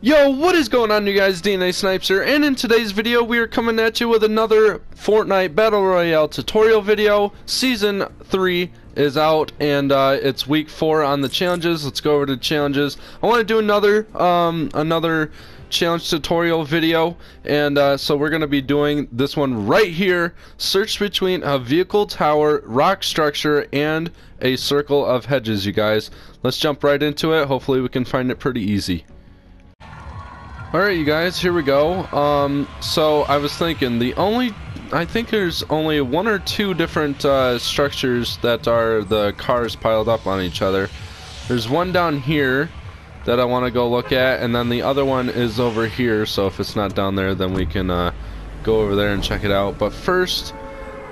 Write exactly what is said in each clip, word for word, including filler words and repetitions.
Yo, what is going on, you guys? D N A Snipes here, and in today's video we are coming at you with another Fortnite Battle Royale tutorial video. Season three is out, and uh, it's week four on the challenges. Let's go over to challenges. I want to do another um, another challenge tutorial video, and uh, so we're going to be doing this one right here. Search between a vehicle tower, rock structure, and a circle of hedges, you guys. Let's jump right into it. Hopefully we can find it pretty easy. Alright, you guys, here we go. Um, so I was thinking the only, I think there's only one or two different uh, structures that are the cars piled up on each other. There's one down here that I want to go look at, and then the other one is over here. So if it's not down there, then we can uh, go over there and check it out. But first,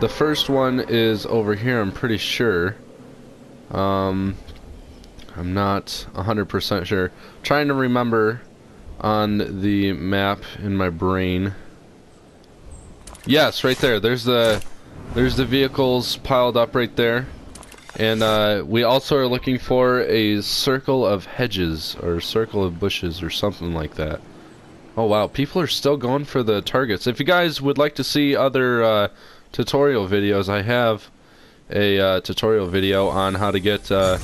the first one is over here, I'm pretty sure. Um, I'm not one hundred percent sure. I'm trying to remember on the map in my brain. Yes, right there. There's the there's the vehicles piled up right there, and uh, we also are looking for a circle of hedges or a circle of bushes or something like that. Oh wow, people are still going for the targets. If you guys would like to see other uh, tutorial videos, I have a uh, tutorial video on how to get uh,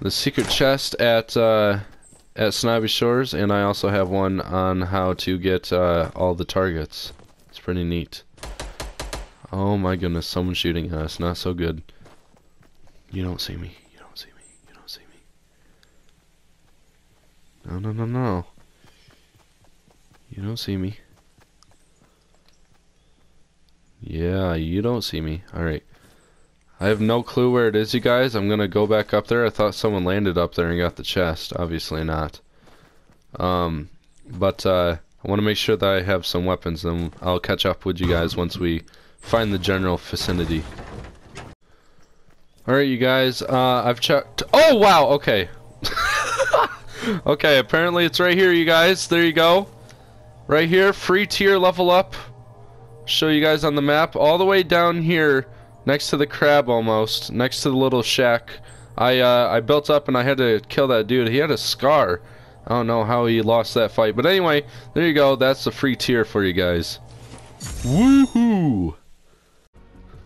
the secret chest at uh, at Snobby Shores, and I also have one on how to get uh, all the targets. It's pretty neat. Oh my goodness, someone's shooting at us. Not so good. You don't see me. You don't see me. You don't see me. No, no, no, no. You don't see me. Yeah, you don't see me. Alright. I have no clue where it is, you guys. I'm gonna go back up there. I thought someone landed up there and got the chest. Obviously not. Um, but uh, I want to make sure that I have some weapons, and I'll catch up with you guys once we find the general vicinity. Alright, you guys. Uh, I've checked. Oh wow. Okay. Okay. Apparently it's right here, you guys. There you go. Right here. Free tier level up. Show you guys on the map. All the way down here. Next to the crab, almost next to the little shack, I uh, I built up and I had to kill that dude. He had a scar. I don't know how he lost that fight, but anyway, there you go. That's the free tier for you guys. Woohoo!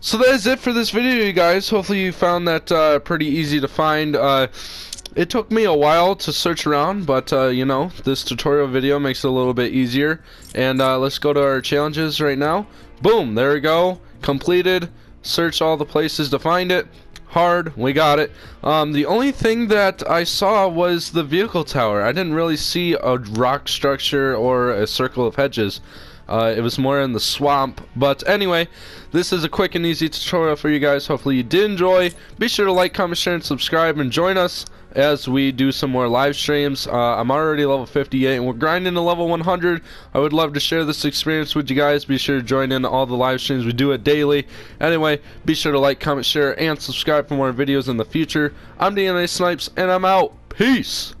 So that is it for this video, you guys. Hopefully you found that uh, pretty easy to find. Uh, it took me a while to search around, but uh, you know, this tutorial video makes it a little bit easier. And uh, let's go to our challenges right now. Boom! There we go. Completed. Search all the places to find it. Hard, we got it. Um, the only thing that I saw was the vehicle tower. I didn't really see a rock structure or a circle of hedges. Uh, it was more in the swamp. But anyway, this is a quick and easy tutorial for you guys. Hopefully you did enjoy. Be sure to like, comment, share, and subscribe, and join us as we do some more live streams. Uh, I'm already level fifty-eight, and we're grinding to level one hundred. I would love to share this experience with you guys. Be sure to join in all the live streams. We do it daily. Anyway, be sure to like, comment, share, and subscribe for more videos in the future. I'm D N A Snipes, and I'm out. Peace!